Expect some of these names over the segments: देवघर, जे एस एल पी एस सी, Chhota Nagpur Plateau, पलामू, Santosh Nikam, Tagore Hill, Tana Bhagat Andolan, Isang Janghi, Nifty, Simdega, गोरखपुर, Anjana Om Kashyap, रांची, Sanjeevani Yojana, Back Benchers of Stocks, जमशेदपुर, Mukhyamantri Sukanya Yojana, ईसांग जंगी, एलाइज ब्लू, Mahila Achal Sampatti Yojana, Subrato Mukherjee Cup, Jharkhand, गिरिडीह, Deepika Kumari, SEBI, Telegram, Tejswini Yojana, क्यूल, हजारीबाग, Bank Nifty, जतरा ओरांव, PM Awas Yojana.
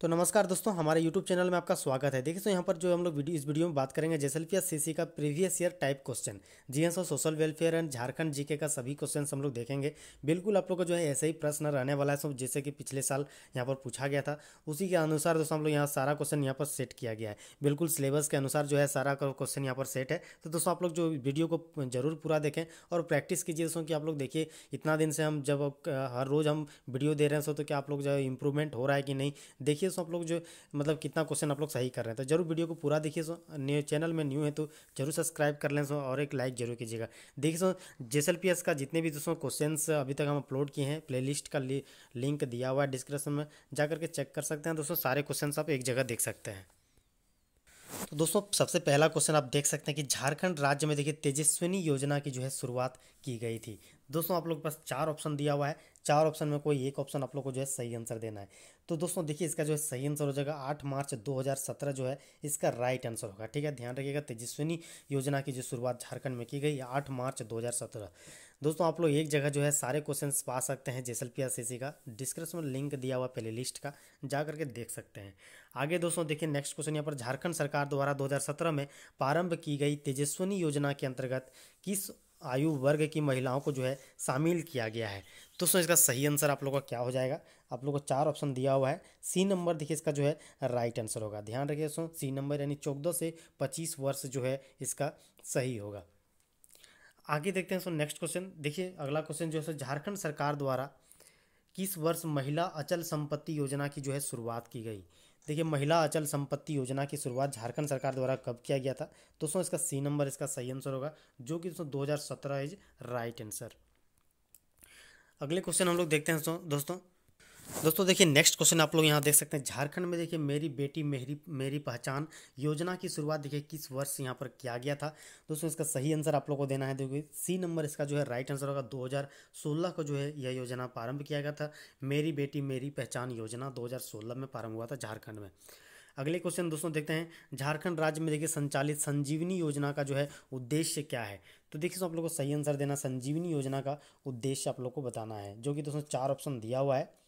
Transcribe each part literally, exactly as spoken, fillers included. तो नमस्कार दोस्तों, हमारे YouTube चैनल में आपका स्वागत है। देखिए तो यहाँ पर जो हम लोग वीडियो इस वीडियो में बात करेंगे जे एस एल पी एस सी का प्रीवियस ईयर टाइप क्वेश्चन, जी हाँ, social welfare and Jharkhand GK का सभी क्वेश्चन हम लोग देखेंगे। बिल्कुल आप लोग को जो है ऐसे ही प्रश्न रहने वाला है, सब जैसे कि पिछले साल यहाँ पर पूछा गया था उसी के अनुसार दोस्तों हम लोग यहाँ सारा क्वेश्चन यहाँ पर सेट किया गया है। बिल्कुल सिलेबस के अनुसार जो है सारा क्वेश्चन यहाँ पर सेट है। तो दोस्तों आप लोग जो वीडियो को जरूर पूरा देखें और प्रैक्टिस कीजिए दोस्तों कि आप लोग देखिए इतना दिन से हम जब हर रोज़ हम वीडियो दे रहे हैं सो तो क्या आप लोग जो है इंप्रूवमेंट हो रहा है कि नहीं, देखिए सो आप लोग जो मतलब कितना क्वेश्चन आप लोग सही कर रहे हैं। तो जरूर वीडियो को पूरा देखिए। सो न्यू चैनल में न्यू है तो जरूर सब्सक्राइब कर लें सो और एक लाइक जरूर कीजिएगा। देखिए so J S L P S का जितने भी दोस्तों क्वेश्चंस अभी तक हम अपलोड किए हैं, प्लेलिस्ट का लि, लिंक दिया हुआ है डिस्क्रिप्शन में, जाकर के चेक कर सकते हैं दोस्तों। सारे क्वेश्चन आप एक जगह देख सकते हैं। तो दोस्तों सबसे पहला क्वेश्चन आप देख सकते हैं कि झारखंड राज्य में देखिए तेजस्विनी योजना की जो है शुरुआत की गई थी। दोस्तों आप लोग के पास चार ऑप्शन दिया हुआ है, चार ऑप्शन में कोई एक ऑप्शन आप लोग को जो है सही आंसर देना है। तो दोस्तों देखिए इसका जो है सही आंसर हो जाएगा आठ मार्च दो हज़ार सत्रह जो है इसका राइट आंसर होगा। ठीक है, ध्यान रखिएगा, तेजस्विनी योजना की जो शुरुआत झारखंड में की गई आठ मार्च दो हज़ार सत्रह। दोस्तों आप लोग एक जगह जो है सारे क्वेश्चन पा सकते हैं जे एस एल पी एस सी का, डिस्क्रिप्शन में लिंक दिया हुआ प्ले लिस्ट का, जा करके देख सकते हैं। आगे दोस्तों देखिए नेक्स्ट क्वेश्चन यहाँ पर, झारखंड सरकार द्वारा दो हज़ार सत्रह में प्रारंभ की गई तेजस्विनी योजना के अंतर्गत किस आयु वर्ग की महिलाओं को जो है शामिल किया गया है। दोस्तों इसका सही आंसर आप लोगों का क्या हो जाएगा, आप लोगों को चार ऑप्शन दिया हुआ है, सी नंबर देखिए इसका जो है राइट आंसर होगा। ध्यान रखिए दोस्तों, सी नंबर यानी चौदह से पच्चीस वर्ष जो है इसका सही होगा। आगे देखते हैं सो नेक्स्ट क्वेश्चन। देखिए अगला क्वेश्चन जो है सो झारखंड सरकार द्वारा किस वर्ष महिला अचल संपत्ति योजना की जो है शुरुआत की गई। देखिए महिला अचल संपत्ति योजना की शुरुआत झारखंड सरकार द्वारा कब किया गया था। दोस्तों इसका सी नंबर इसका सही आंसर होगा, जो कि दोस्तों दो हज़ार सत्रह इज राइट आंसर। अगले क्वेश्चन हम लोग देखते हैं दोस्तों। दोस्तों देखिए नेक्स्ट क्वेश्चन आप लोग यहाँ देख सकते हैं, झारखंड में देखिए मेरी बेटी मेरी मेरी पहचान योजना की शुरुआत देखिए किस वर्ष यहाँ पर किया गया था। दोस्तों इसका सही आंसर आप लोग को देना है, देखिए सी नंबर इसका जो है राइट आंसर होगा, दो हज़ार सोलह को जो है यह योजना प्रारंभ किया गया था। मेरी बेटी मेरी पहचान योजना दो हज़ार सोलह में प्रारंभ हुआ था झारखंड में। अगले क्वेश्चन दोस्तों देखते हैं, झारखंड राज्य में देखिए संचालित संजीवनी योजना का जो है उद्देश्य क्या है। तो देखिए आप लोग को सही आंसर देना, संजीवनी योजना का उद्देश्य आप लोग को बताना है, जो कि दोस्तों चार ऑप्शन दिया हुआ है।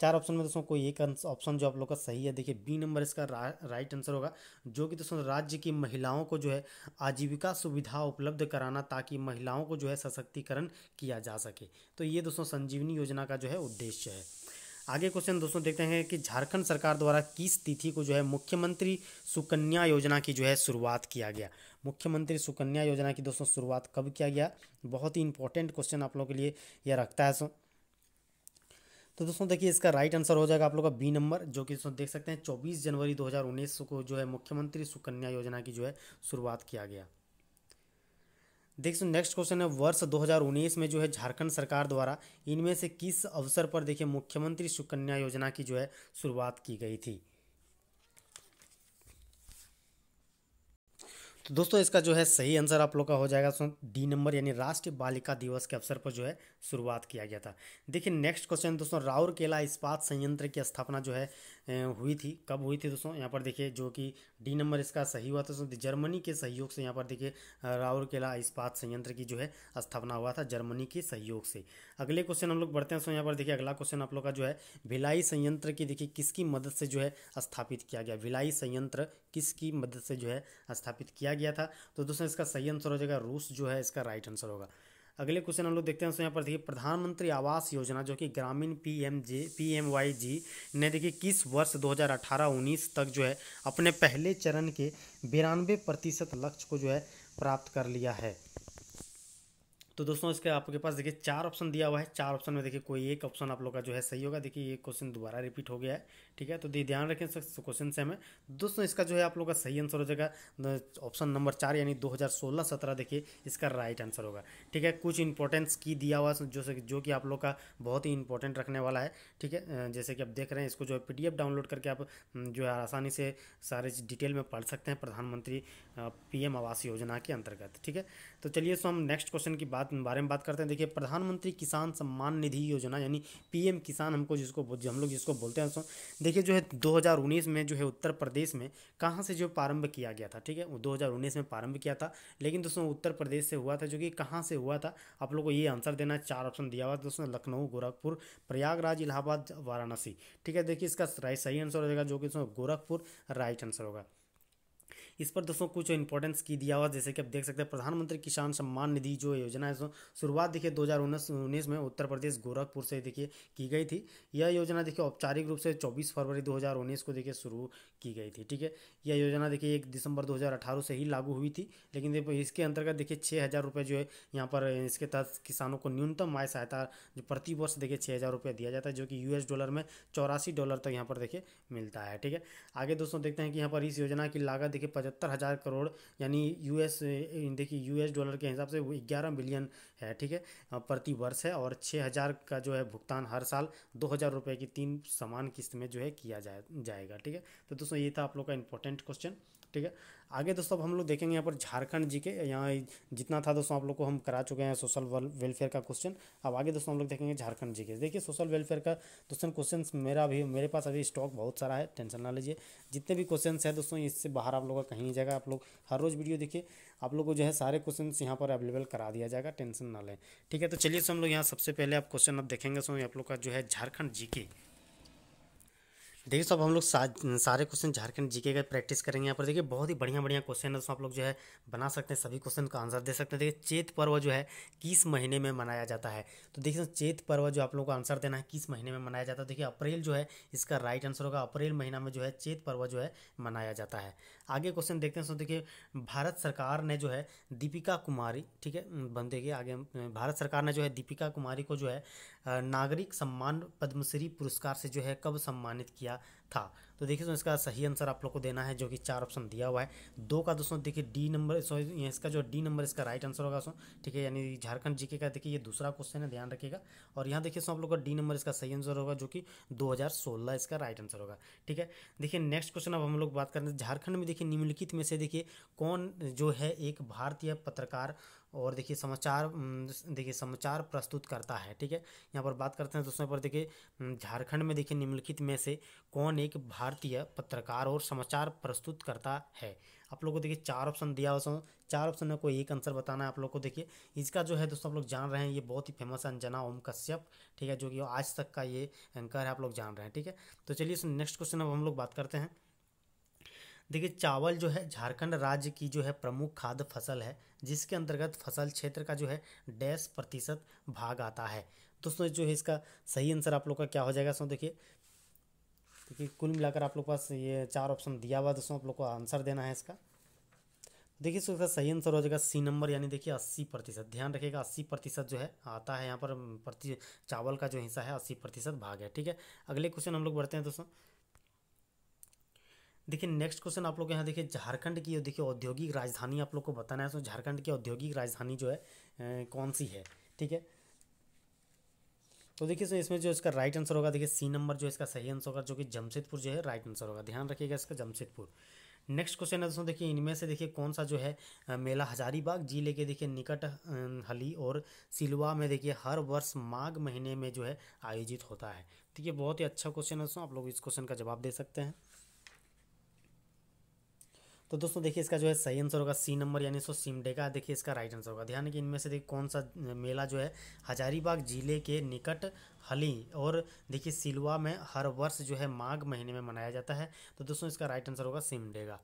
चार ऑप्शन में दोस्तों कोई एक ऑप्शन जो आप लोग का सही है, देखिए बी नंबर इसका रा, राइट आंसर होगा, जो कि दोस्तों राज्य की महिलाओं को जो है आजीविका सुविधा उपलब्ध कराना ताकि महिलाओं को जो है सशक्तिकरण किया जा सके। तो ये दोस्तों संजीवनी योजना का जो है उद्देश्य है। आगे क्वेश्चन दोस्तों देखते हैं कि झारखंड सरकार द्वारा किस तिथि को जो है मुख्यमंत्री सुकन्या योजना की जो है शुरुआत किया गया। मुख्यमंत्री सुकन्या योजना की दोस्तों शुरुआत कब किया गया, बहुत ही इंपॉर्टेंट क्वेश्चन आप लोगों के लिए यह रखता है सो। तो दोस्तों देखिए इसका राइट आंसर हो जाएगा आप लोग का बी नंबर, जो कि दोस्तों देख सकते हैं चौबीस जनवरी दो हज़ार उन्नीस को जो है मुख्यमंत्री सुकन्या योजना की जो है शुरुआत किया गया। देखिए नेक्स्ट क्वेश्चन है, वर्ष दो हज़ार उन्नीस में जो है झारखंड सरकार द्वारा इनमें से किस अवसर पर देखिए मुख्यमंत्री सुकन्या योजना की जो है शुरुआत की गई थी। तो दोस्तों इसका जो है सही आंसर आप लोग का हो जाएगा डी नंबर, यानी राष्ट्रीय बालिका दिवस के अवसर पर जो है शुरुआत किया गया था। देखिए नेक्स्ट क्वेश्चन दोस्तों, राउरकेला इस्पात संयंत्र की स्थापना जो है हुई थी, कब हुई थी दोस्तों यहाँ पर देखिए, जो कि डी नंबर इसका सही हुआ था दोस्तों, जर्मनी के सहयोग से यहाँ पर देखिए राउरकेला इस्पात संयंत्र की जो है स्थापना हुआ था जर्मनी के सहयोग से। अगले क्वेश्चन हम लोग बढ़ते हैं सो यहाँ पर देखिए, अगला क्वेश्चन आप लोग का जो है भिलाई संयंत्र की देखिए किसकी मदद से जो है स्थापित किया गया। भिलाई संयंत्र किसकी मदद से जो है स्थापित किया गया था। तो दोस्तों इसका सही आंसर हो जाएगा रूस जो है इसका राइट आंसर होगा। अगले क्वेश्चन हम लोग देखते हैं दोस्तों यहाँ पर देखिए, प्रधानमंत्री आवास योजना जो कि ग्रामीण पीएमजे पीएमवाई जी ने देखिए किस वर्ष दो हज़ार अठारह उन्नीस तक जो है अपने पहले चरण के बिरानवे प्रतिशत लक्ष्य को जो है प्राप्त कर लिया है। तो दोस्तों इसके आपके पास देखिए चार ऑप्शन दिया हुआ है, चार ऑप्शन में देखिए कोई एक ऑप्शन आप लोग का जो है सही होगा। देखिए ये क्वेश्चन दोबारा रिपीट हो गया है, ठीक है, तो ध्यान रखें क्वेश्चन से हमें। दोस्तों इसका जो है आप लोग का सही आंसर हो जाएगा ऑप्शन नंबर चार, यानी दो हज़ार सोलह सत्रह देखिए इसका राइट आंसर होगा। ठीक है, कुछ इंपॉर्टेंस की दिया हुआ जो जो कि आप लोग का बहुत ही इंपॉर्टेंट रखने वाला है। ठीक है, जैसे कि आप देख रहे हैं इसको जो है पीडीएफ डाउनलोड करके आप जो है आसानी से सारे डिटेल में पढ़ सकते हैं प्रधानमंत्री पीएम आवास योजना के अंतर्गत। ठीक है, तो चलिए सो हम नेक्स्ट क्वेश्चन की बात बारे में बात करते हैं। देखिए प्रधानमंत्री किसान सम्मान निधि योजना यानी पीएम किसान हमको जिसको हम लोग जिसको बोलते हैं, देखिए जो है दो हज़ार उन्नीस में जो है उत्तर प्रदेश में कहाँ से जो प्रारंभ किया गया था। ठीक है, दो हज़ार उन्नीस में प्रारंभ किया था, लेकिन दोस्तों उत्तर प्रदेश से हुआ था, जो कि कहाँ से हुआ था आप लोग को ये आंसर देना है। चार ऑप्शन दिया हुआ दोस्तों, लखनऊ, गोरखपुर, प्रयागराज, इलाहाबाद, इलाहाबाद, वाराणसी। ठीक है, देखिए इसका राइट सही आंसर हो जाएगा जो कि गोरखपुर राइट आंसर होगा। इस पर दोस्तों कुछ इंपॉर्टेंस की दिया हुआ, जैसे कि आप देख सकते हैं प्रधानमंत्री किसान सम्मान निधि जो योजना है दोस्तों शुरुआत देखिए दो हज़ार उन्नीस में उत्तर प्रदेश गोरखपुर से देखिए की गई थी। यह योजना देखिए औपचारिक रूप से चौबीस फरवरी दो हज़ार उन्नीस को देखिए शुरू की गई थी। ठीक है, यह योजना देखिए एक दिसंबर दो हज़ार अठारह से ही लागू हुई थी, लेकिन देखिए इसके अंतर्गत देखिए छः हज़ार रुपये जो है यहाँ पर इसके तहत किसानों को न्यूनतम आय सहायता जो प्रति वर्ष देखिए छः हज़ार रुपये दिया जाता है, जो कि यूएस डॉलर में चौरासी डॉलर तक यहाँ पर देखिए मिलता है। ठीक है, आगे दोस्तों देखते हैं कि यहाँ पर इस योजना की लागत देखिए पचहत्तर हज़ार करोड़ यानी यूएस देखिए यूएस डॉलर के हिसाब से वो ग्यारह बिलियन है। ठीक है, प्रति वर्ष है, और छः हज़ार का जो है भुगतान हर साल दो हज़ार रुपये की तीन समान किस्त में जो है किया जाए जाएगा। ठीक है, तो दोस्तों ये था आप लोग का इंपॉर्टेंट क्वेश्चन। ठीक है, आगे दोस्तों हम लोग देखेंगे यहाँ पर झारखंड जी के यहाँ जितना था दोस्तों आप लोग को हम करा चुके हैं सोशल वेलफेयर का क्वेश्चन। अब आगे दोस्तों हम लोग देखेंगे झारखंड जी के। देखिए सोशल वेलफेयर का दोस्तों क्वेश्चन मेरा भी मेरे पास अभी स्टॉक बहुत सारा है, टेंशन ना लीजिए। जितने भी क्वेश्चन है दोस्तों इससे बाहर आप लोगों का कहीं नहीं जाएगा। आप लोग हर रोज़ वीडियो देखिए, आप लोग को जो है सारे क्वेश्चन यहाँ पर अवेलेबल करा दिया जाएगा, टेंशन ना लें। ठीक है, तो चलिए हम लोग यहाँ सबसे पहले आप क्वेश्चन आप देखेंगे सो आप लोग का जो है झारखंड जी के। देखिए सब हम लोग सा, सारे क्वेश्चन झारखंड जीके का प्रैक्टिस करेंगे। यहाँ पर देखिए बहुत ही बढ़िया बढ़िया क्वेश्चन है दोस्तों, आप लोग जो है बना सकते हैं, सभी क्वेश्चन का आंसर दे सकते हैं। देखिए चैत पर्व जो है किस महीने में मनाया जाता है, तो देखिए चैत पर्व जो आप लोग को आंसर देना है किस महीने में मनाया जाता है। देखिए अप्रैल जो है इसका राइट आंसर होगा, अप्रैल महीना में जो है चैत पर्व जो है मनाया जाता है। आगे क्वेश्चन देखते हैं, देखिए भारत सरकार ने जो है दीपिका कुमारी, ठीक है बंदे के आगे भारत सरकार ने जो है दीपिका कुमारी को जो है नागरिक सम्मान पद्मश्री पुरस्कार से जो है कब सम्मानित किया था। तो देखिए इसका सही आंसर आप लोग को देना है, जो कि चार ऑप्शन दिया हुआ है। दो का दोस्तों देखिए डी नंबर सॉरी इसका जो डी नंबर इसका राइट आंसर होगा। ठीक है, यानी झारखंड जीके का देखिए ये दूसरा क्वेश्चन है, ध्यान रखिएगा। और यहाँ देखिए आप लोग का डी नंबर इसका सही आंसर होगा, जो कि दो हज़ार सोलह इसका राइट आंसर होगा। ठीक है, देखिए नेक्स्ट क्वेश्चन अब हम लोग बात करें झारखंड में। देखिए निम्नलिखित में से देखिए कौन जो है एक भारतीय पत्रकार और देखिए समाचार देखिए समाचार प्रस्तुत करता है। ठीक है, यहाँ पर बात करते हैं दोस्तों पर देखिए झारखंड में देखिए निम्नलिखित में से कौन एक भारतीय पत्रकार और समाचार प्रस्तुत करता है। आप लोगों को देखिए चार ऑप्शन दिया हुआ, चार ऑप्शन में कोई एक आंसर बताना है आप लोग को। देखिए इसका जो है दोस्तों आप लोग जान रहे हैं ये बहुत ही फेमस अंजना ओम कश्यप, ठीक है, जो कि आज तक का ये एंकर है, आप लोग जान रहे हैं। ठीक है, तो चलिए नेक्स्ट क्वेश्चन अब हम लोग बात करते हैं। देखिए चावल जो है झारखंड राज्य की जो है प्रमुख खाद्य फसल है, जिसके अंतर्गत फसल क्षेत्र का जो है डैश प्रतिशत भाग आता है। दोस्तों जो है इसका सही आंसर आप लोग का क्या हो जाएगा सो देखिए देखिए कुल मिलाकर आप लोग पास ये चार ऑप्शन दिया हुआ दोस्तों, आप लोग को आंसर देना है इसका। देखिए इसका सही आंसर हो जाएगा सी नंबर, यानी देखिए अस्सी प्रतिशत, ध्यान रखिएगा अस्सी प्रतिशत जो है आता है यहाँ पर प्रति चावल का जो हिस्सा है अस्सी प्रतिशत भाग है। ठीक है, अगले क्वेश्चन हम लोग बढ़ते हैं दोस्तों। देखिए नेक्स्ट क्वेश्चन आप लोग यहाँ देखिए झारखंड की देखिए औद्योगिक राजधानी आप लोग को बताना है। तो झारखंड की औद्योगिक राजधानी जो है ए, कौन सी है। ठीक है, तो देखिए इसमें जो इसका राइट आंसर होगा देखिए सी नंबर जो इसका सही आंसर होगा, जो कि जमशेदपुर जो है राइट आंसर होगा, ध्यान रखिएगा इसका जमशेदपुर। नेक्स्ट क्वेश्चन है दोस्तों देखिए इनमें से देखिए कौन सा जो है मेला हजारीबाग जिले के देखिए निकट हली और सिलवा में देखिए हर वर्ष माघ महीने में जो है आयोजित होता है। देखिए बहुत ही अच्छा क्वेश्चन है दोस्तों, आप लोग इस क्वेश्चन का जवाब दे सकते हैं। तो दोस्तों देखिए इसका जो है सही आंसर होगा सी नंबर, यानी सो सिमडेगा देखिए इसका राइट आंसर होगा। ध्यान कि इनमें से देखिए कौन सा मेला जो है हजारीबाग जिले के निकट हली और देखिए सिलवा में हर वर्ष जो है माघ महीने में मनाया जाता है। तो दोस्तों इसका राइट आंसर होगा सिमडेगा।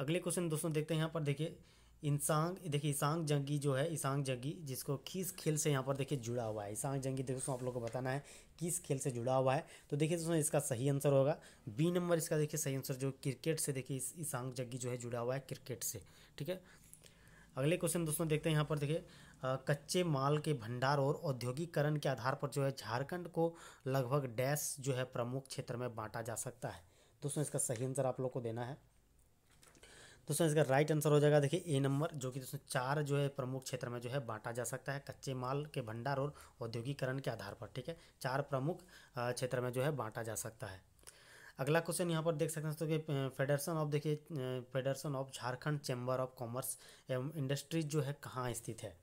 अगले क्वेश्चन दोस्तों देखते हैं यहाँ पर देखिए इंसांग देखिए ईसांग जंगी जो है ईसांग जंगी जिसको किस खेल से यहाँ पर देखिए जुड़ा हुआ है। ईसांग जंगी दोस्तों आप लोग को बताना है किस खेल से जुड़ा हुआ है। तो देखिए दोस्तों इसका सही आंसर होगा बी नंबर इसका देखिए सही आंसर, जो क्रिकेट से देखिए ईसांग जंगी जो है जुड़ा हुआ है क्रिकेट से। ठीक है, अगले क्वेश्चन दोस्तों देखते हैं यहाँ पर देखिए कच्चे माल के भंडार और औद्योगिकरण के आधार पर जो है झारखंड को लगभग डैश जो है प्रमुख क्षेत्र में बांटा जा सकता है। दोस्तों इसका सही आंसर आप लोग को देना है। दोस्तों इसका राइट आंसर हो जाएगा देखिए ए नंबर, जो कि दोस्तों चार जो है प्रमुख क्षेत्र में जो है बांटा जा सकता है कच्चे माल के भंडार और औद्योगिकरण के आधार पर। ठीक है, चार प्रमुख क्षेत्र में जो है बांटा जा सकता है। अगला क्वेश्चन यहाँ पर देख सकते हैं दोस्तों कि फेडरेशन ऑफ देखिए federation of Jharkhand chamber of commerce एवं इंडस्ट्रीज जो है कहाँ स्थित है।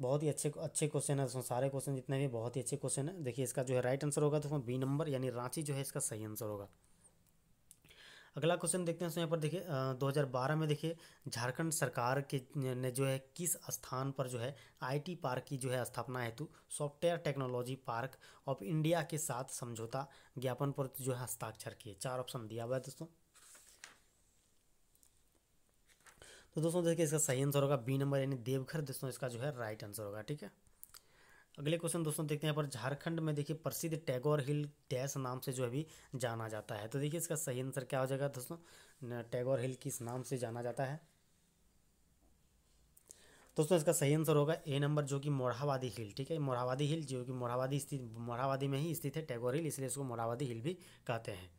बहुत ही अच्छे अच्छे क्वेश्चन है दोस्तों, सारे क्वेश्चन जितने भी बहुत ही अच्छे क्वेश्चन है। देखिए इसका जो है राइट आंसर होगा दोस्तों बी नंबर, यानी रांची जो है इसका सही आंसर होगा। अगला क्वेश्चन देखते हैं। यहाँ पर देखिए दो हज़ार बारह में देखिए झारखंड सरकार के ने जो है किस स्थान पर जो है आईटी पार्क की जो है स्थापना हेतु software technology park of India के साथ समझौता ज्ञापन पर जो है हस्ताक्षर किए। चार ऑप्शन दिया हुआ है दोस्तों। तो दोस्तों देखिए इसका सही आंसर होगा बी नंबर यानी देवघर दोस्तों इसका जो है राइट आंसर होगा। ठीक है, अगले क्वेश्चन दोस्तों देखते हैं। यहाँ पर झारखंड में देखिए प्रसिद्ध टैगोर हिल डैश नाम से जो अभी जाना जाता है। तो देखिए इसका सही आंसर क्या हो जाएगा दोस्तों, टैगोर हिल किस नाम से जाना जाता है दोस्तों, इसका सही आंसर होगा ए नंबर जो कि मोरहावादी हिल। ठीक है, मोरहावादी हिल जो कि मोरहावादी स्थित मोरहावादी में ही स्थित है टैगोर हिल, इसलिए इसको मोरहावादी हिल भी कहते हैं।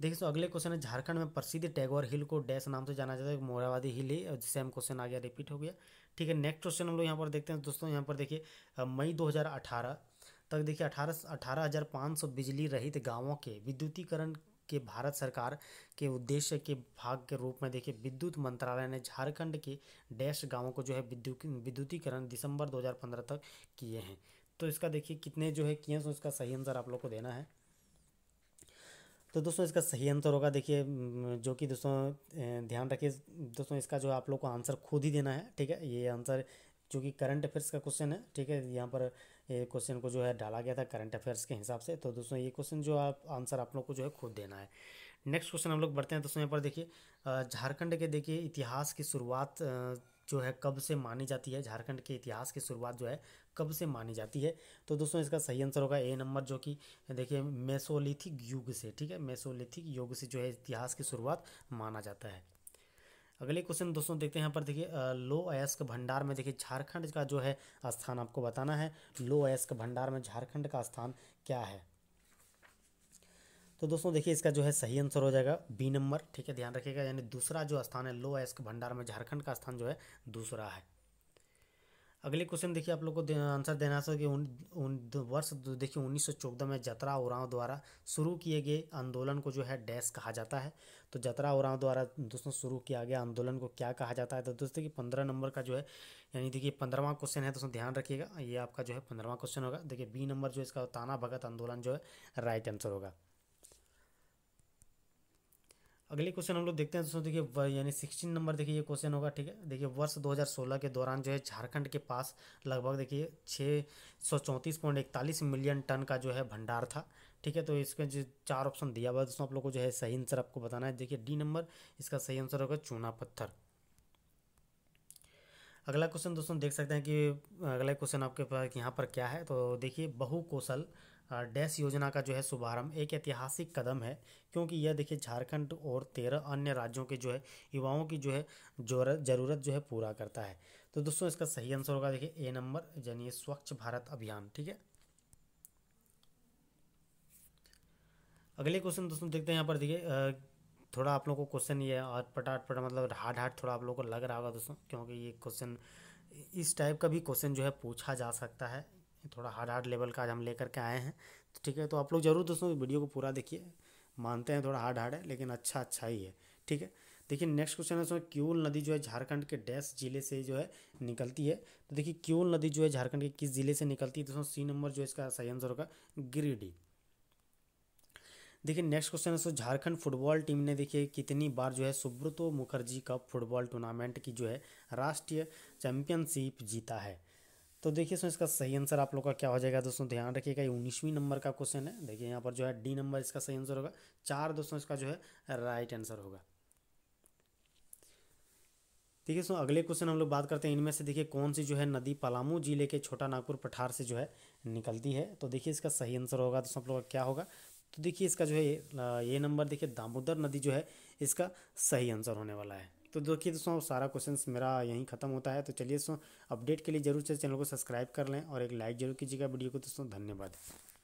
देखिए तो अगले क्वेश्चन है झारखंड में प्रसिद्ध टैगोर हिल को डैश नाम से जाना जाता है, मोरहावादी हिल है और सेम क्वेश्चन आ गया, रिपीट हो गया। ठीक है, नेक्स्ट क्वेश्चन हम लोग यहाँ पर देखते हैं दोस्तों। यहाँ पर देखिए मई दो हज़ार अठारह तक देखिए अठारह अठारह हज़ार पाँच सौ बिजली रहित गाँवों के विद्युतीकरण के भारत सरकार के उद्देश्य के भाग के रूप में देखिए विद्युत मंत्रालय ने झारखंड के डैश गाँवों को जो है विद्युत विद्युतीकरण दिसंबर दो हज़ार पंद्रह तक किए हैं। तो इसका देखिए कितने जो है किए, तो इसका सही आंसर आप लोग को देना है। तो दोस्तों इसका सही आंसर होगा देखिए जो कि दोस्तों ध्यान रखिए दोस्तों इसका जो आप लोग को आंसर खुद ही देना है। ठीक है, ये आंसर जो कि करंट अफेयर्स का क्वेश्चन है। ठीक है, यहाँ पर क्वेश्चन को जो है डाला गया था करंट अफेयर्स के हिसाब से। तो दोस्तों ये क्वेश्चन जो आप आंसर आप लोग को जो है खुद देना है। नेक्स्ट क्वेश्चन हम लोग बढ़ते हैं दोस्तों। यहाँ पर देखिए झारखंड के देखिए इतिहास की शुरुआत जो है कब से मानी जाती है, झारखंड के इतिहास की शुरुआत जो है कब से मानी जाती है। तो दोस्तों इसका सही आंसर होगा ए नंबर जो कि देखिए मेसोलिथिक युग से। ठीक है, मेसोलिथिक युग से जो है इतिहास की शुरुआत माना जाता है। अगले क्वेश्चन दोस्तों देखते हैं। यहाँ पर देखिए लो अयस्क भंडार में देखिए झारखंड का जो है स्थान आपको बताना है। लो अयस्क भंडार में झारखंड का स्थान क्या है? तो दोस्तों देखिए इसका जो है सही आंसर हो जाएगा बी नंबर। ठीक है, ध्यान रखिएगा यानी दूसरा जो स्थान है लो अयस्क भंडार में झारखंड का स्थान जो है दूसरा है। अगले क्वेश्चन देखिए आप लोग को आंसर देना है कि उन, उन वर्ष देखिए उन्नीस सौ चौदह में जतरा ओरांव द्वारा शुरू किए गए आंदोलन को जो है डैश कहा जाता है। तो जतरा ओरांव द्वारा दोस्तों शुरू किया गया आंदोलन को क्या कहा जाता है? तो दोस्तों की पंद्रह नंबर का जो है यानी देखिए पंद्रहवां क्वेश्चन है दोस्तों, ध्यान रखिएगा ये आपका जो है पंद्रहवां क्वेश्चन होगा। देखिए बी नंबर जो इसका ताना भगत आंदोलन जो है राइट आंसर होगा। अगले क्वेश्चन हम लोग देखते हैं दोस्तों। देखिए यानी सिक्सटीन नंबर देखिए ये क्वेश्चन होगा। ठीक है, देखिए वर्ष दो हज़ार सोलह के दौरान जो है झारखंड के पास लगभग देखिए छः सौ चौंतीस पॉइंट इकतालीस मिलियन टन का जो है भंडार था। ठीक है, तो इसमें जो चार ऑप्शन दिया हुआ है दोस्तों आप लोग को जो है सही आंसर आपको बताना है। देखिए डी नंबर इसका सही आंसर होगा चूना पत्थर। अगला क्वेश्चन दोस्तों देख सकते हैं कि अगला क्वेश्चन आपके पास यहाँ पर क्या है। तो देखिए बहुकौशल डैश योजना का जो है शुभारंभ एक ऐतिहासिक कदम है क्योंकि यह देखिए झारखंड और तेरह अन्य राज्यों के जो है युवाओं की जो है ज़रूरत जो है पूरा करता है। तो दोस्तों इसका सही आंसर होगा देखिए ए नंबर यानी स्वच्छ भारत अभियान। ठीक है, अगले क्वेश्चन दोस्तों देखते हैं। यहाँ पर देखिए थोड़ा आप लोगों को क्वेश्चन ये अटपटा अटपटा मतलब हार्ड हार्ड थोड़ा आप लोगों को लग रहा होगा दोस्तों, क्योंकि ये क्वेश्चन इस टाइप का भी क्वेश्चन जो है पूछा जा सकता है, थोड़ा हार्ड हार्ड लेवल का आज हम लेकर के आए हैं। तो ठीक है, तो आप लोग जरूर दोस्तों वीडियो को पूरा देखिए, मानते हैं थोड़ा हार्ड हार्ड है लेकिन अच्छा अच्छा ही है। ठीक है, देखिए नेक्स्ट क्वेश्चन है दोस्तों, क्यूल नदी जो है झारखंड के डैश जिले से जो है निकलती है। तो देखिए क्यूल नदी जो है झारखंड के किस जिले से निकलती है? दोस्तों सी नंबर जो इसका सही आंसर होगा गिरिडीह। देखिए नेक्स्ट क्वेश्चन है दोस्तों, झारखंड फुटबॉल टीम ने देखिए कितनी बार जो है Subroto Mukherjee cup football tournament की जो है राष्ट्रीय चैंपियनशिप जीता है? तो देखिए सो इसका सही आंसर आप लोग का क्या हो जाएगा दोस्तों, ध्यान रखिएगा ये उन्नीसवीं नंबर का क्वेश्चन है। देखिए यहाँ पर जो है डी नंबर इसका सही आंसर होगा चार दोस्तों इसका जो है राइट आंसर होगा। देखिए सो अगले क्वेश्चन हम लोग बात करते हैं। इनमें से देखिए कौन सी जो है नदी पलामू जिले के छोटा नागपुर पठार से जो है निकलती है? तो देखिए इसका सही आंसर होगा दोस्तों आप लोग का क्या होगा? तो देखिए इसका जो है ये नंबर देखिए दामोदर नदी जो है इसका सही आंसर होने वाला है। तो देखिए दोस्तों सारा क्वेश्चंस मेरा यहीं खत्म होता है। तो चलिए दोस्तों अपडेट के लिए जरूर से चैनल को सब्सक्राइब कर लें और एक लाइक जरूर कीजिएगा वीडियो को दोस्तों। धन्यवाद।